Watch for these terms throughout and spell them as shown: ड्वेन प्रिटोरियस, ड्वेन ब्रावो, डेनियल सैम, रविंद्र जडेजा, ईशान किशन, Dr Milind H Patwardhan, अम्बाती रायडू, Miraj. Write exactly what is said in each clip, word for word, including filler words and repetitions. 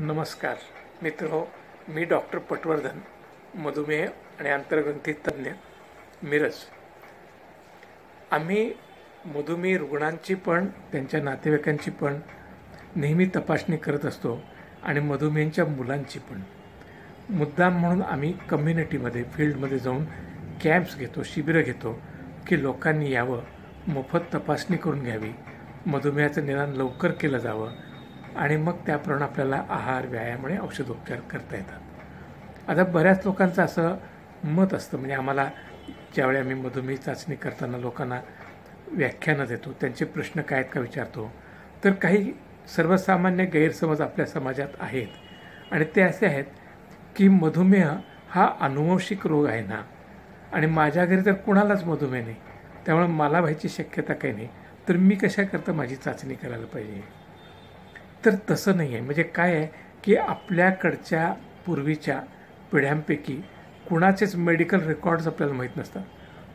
नमस्कार मित्रों, मी डॉक्टर पटवर्धन, मधुमेह आणि आंतरग्रंथी तज्ज्ञ मिरज। आम्ही मधुमेह रुग्णांची पण त्यांच्या नातेवाईकांची पण नेहमी तपासणी करत असतो आणि मधुमेहाच्या मुलांची पण। मुद्दाम म्हणून आम्ही कम्युनिटीमध्ये फील्डमध्ये जाऊन कॅम्प्स घेतो, शिबिरं घेतो की लोकांनी यावं, मोफत तपासणी करून घ्यावी, मधुमेहाचं निदान लवकर केलं जावं आणि मग त्याप्रमाणे आपल्याला आहार, व्यायाम आणि औषधोपचार करता येतात। आता बऱ्याच लोकांचं असं मत असतं, म्हणजे आम्हाला ज्यावेळी आम्ही मधुमेह चाचणी करताना लोकांना व्याख्यानं देतो, त्यांचे प्रश्न काय आहेत का विचारतो, तर काही सर्वसामान्य गैरसमज आपल्या समाजात आहेत आणि ते असे आहेत की मधुमेह हा अनुवंशिक रोग आहे ना, आणि माझ्या घरी तर कोणालाच मधुमेह नाही, त्यामुळे मला व्हायची शक्यता काही नाही, तर मी कशाकरता माझी चाचणी करायला पाहिजे? तर तसं नाही आहे। म्हणजे काय आहे की आपल्याकडच्या पूर्वीच्या पिढ्यांपैकी कुणाचेच मेडिकल रेकॉर्ड्स आपल्याला माहीत नसतात।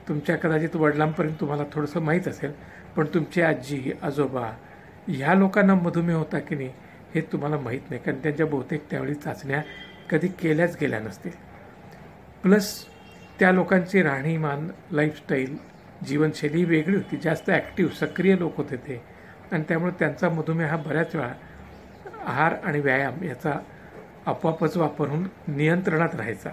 तुमच्या कदाचित वडिलांपर्यंत तुम्हाला थोडंसं माहीत असेल, पण तुमची आजी आजोबा ह्या लोकांना मधुमेह होता की नाही हे तुम्हाला माहीत नाही, कारण त्यांच्या बहुतेक त्यावेळी चाचण्या कधी केल्याच गेल्या नसतील। प्लस त्या लोकांची राहणीमान, लाईफस्टाईल, जीवनशैली वेगळी होती, जास्त ॲक्टिव्ह सक्रिय लोक होते ते, आणि त्यामुळे त्यांचा मधुमेह हा बऱ्याच वेळा आहार आणि व्यायाम याचा आपोआपच वापरून नियंत्रणात राहायचा।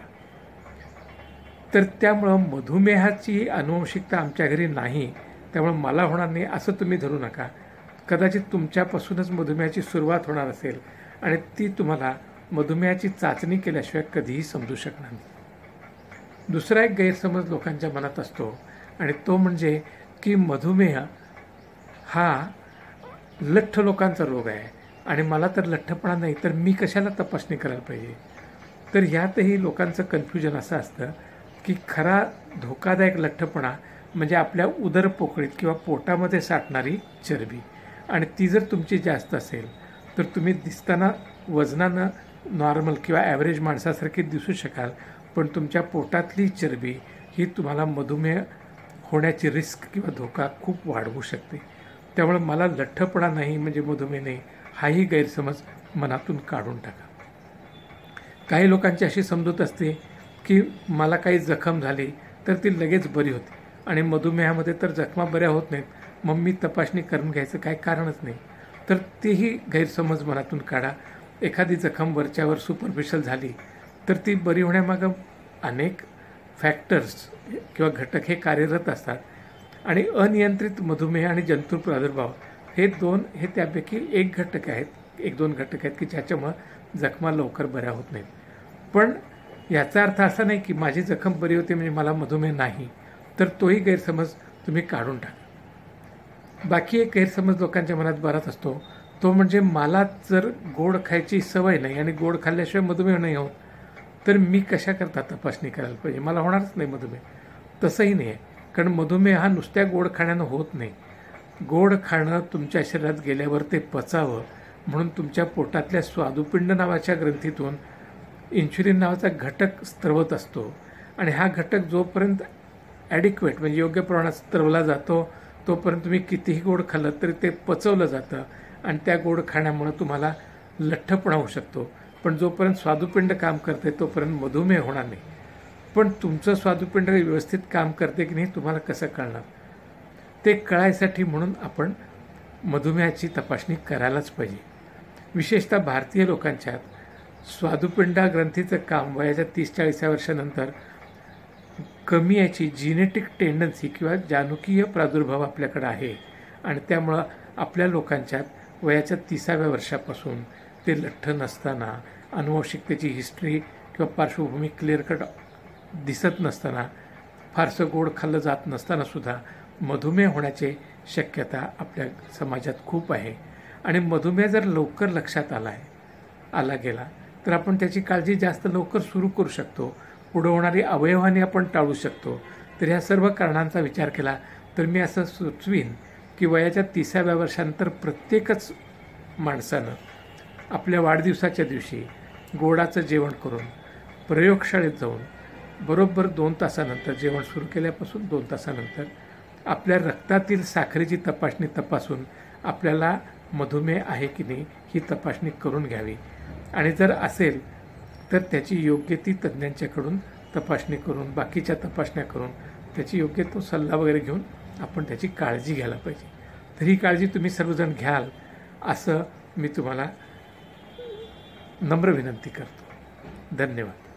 तर त्यामुळं मधुमेहाची अनुवंशिकता आमच्या घरी नाही, त्यामुळे मला होणार नाही असं तुम्ही धरू नका। कदाचित तुमच्यापासूनच मधुमेहाची सुरुवात होणार असेल आणि ती तुम्हाला मधुमेहाची चाचणी केल्याशिवाय कधीही समजू शकणार नाही। दुसरा एक गैरसमज लोकांच्या मनात असतो आणि तो म्हणजे की मधुमेह हा लठ्ठ लोकांचा रोग आहे आणि मला तर लठ्ठपणा नाही, तर मी कशाला तपासणी करायला पाहिजे? तर यातही लोकांचं कन्फ्युजन असं असतं की खरा धोकादायक लठ्ठपणा म्हणजे आपल्या उदरपोकळीत किंवा पोटामध्ये साठणारी चरबी, आणि ती जर तुमची जास्त असेल तर तुम्ही दिसताना वजनानं नॉर्मल किंवा ॲव्हरेज माणसासारखी दिसू शकाल, पण तुमच्या पोटातली चरबी ही तुम्हाला मधुमेह होण्याची रिस्क किंवा धोका खूप वाढवू शकते। त्यामुळे मला लठ्ठपणा नाही म्हणजे मधुमेह नाही हाही गैरसमज मनातून काढून टाका। काही लोकांची अशी समजूत असते की मला काही जखम झाली तर ती लगेच बरी होते, आणि मधुमेहामध्ये तर जखमा बऱ्या होत नाहीत, मग मी तपासणी करून घ्यायचं काय कारणच नाही, तर तेही गैरसमज मनातून काढा। एखादी जखम वरच्यावर सुपरफिशल झाली तर ती बरी होण्यामागं अनेक फॅक्टर्स किंवा घटक हे कार्यरत असतात, आणि अनियंत्रित मधुमेह आणि जंतू प्रादुर्भाव हे दोन हे त्यापैकी एक घटक आहेत, एक दोन घटक आहेत की ज्याच्यामुळं जखमा लवकर बऱ्या होत नाहीत। पण याचा अर्थ असा नाही की माझी जखम बरी होते म्हणजे मला मधुमेह नाही, तर तोही गैरसमज तुम्ही काढून टाका। बाकी एक गैरसमज लोकांच्या मनात बराच असतो, तो म्हणजे मला जर गोड खायची सवय नाही आणि गोड खाल्ल्याशिवाय मधुमेह नाही होत, तर मी कशाकरता तपासणी करायला पाहिजे, मला होणारच नाही मधुमेह? तसंही नाही आहे, कारण मधुमेह हा नुसत्या गोड खाण्यानं होत नाही। गोड खाणं तुमच्या शरीरात गेल्यावर ते पचावं म्हणून तुमच्या पोटातल्या स्वादुपिंड नावाच्या ग्रंथीतून इन्शुलिन नावाचा घटक स्त्रवत असतो, आणि हा घटक जोपर्यंत ॲडिक्वेट म्हणजे योग्य प्रमाणात स्त्रवला जातो तोपर्यंत तुम्ही कितीही गोड खाल्लं तरी ते पचवलं जातं, आणि त्या गोड खाण्यामुळं तुम्हाला लठ्ठपणा होऊ शकतो, पण जोपर्यंत स्वादुपिंड काम करते तोपर्यंत मधुमेह होणार नाही। पण तुमचं स्वादुपिंड व्यवस्थित काम करते की नाही तुम्हाला कसं कळणार? ते कळायसाठी म्हणून आपण मधुमेहाची तपासणी करायलाच पाहिजे। विशेषतः भारतीय लोकांच्यात स्वादुपिंडा ग्रंथीचं काम वयाच्या तीस चाळीसाव्या वर्षानंतर कमी याची जिनेटिक टेंडन्सी किंवा जानुकीय प्रादुर्भाव आपल्याकडे आहे, आणि त्यामुळं आपल्या लोकांच्यात वयाच्या तिसाव्या वर्षापासून ते लठ्ठ नसताना, अनुवंशिकतेची हिस्ट्री किंवा पार्श्वभूमी क्लिअर कट दिसत नसताना, फारसं गोड खाल्लं जात नसतानासुद्धा मधुमेह होण्याची शक्यता आपल्या समाजात खूप आहे, आणि मधुमेह जर लवकर लक्षात आला आहे आला गेला तर आपण त्याची काळजी जास्त लवकर सुरू करू शकतो, पुढं होणारी अवयवाने आपण टाळू शकतो। तर ह्या सर्व कारणांचा विचार केला तर मी असं सुचवीन की वयाच्या तिसाव्या वर्षानंतर प्रत्येकच माणसानं आपल्या वाढदिवसाच्या दिवशी गोडाचं जेवण करून प्रयोगशाळेत जाऊन बरोबर दोन तासानंतर, जेवण सुरू केल्यापासून दोन तासानंतर आपल्या रक्तातील साखरेची तपासणी तपासून आपल्याला मधुमेह आहे की नाही ही तपासणी करून घ्यावी। आणि जर असेल तर त्याची योग्य ती तज्ञांच्याकडून तपासणी करून बाकीच्या तपासण्या करून त्याची योग्य तो सल्ला वगैरे घेऊन आपण त्याची काळजी घ्यायला पाहिजे। तर ही काळजी तुम्ही सर्वजण घ्याल असं मी तुम्हाला नम्र विनंती करतो। धन्यवाद।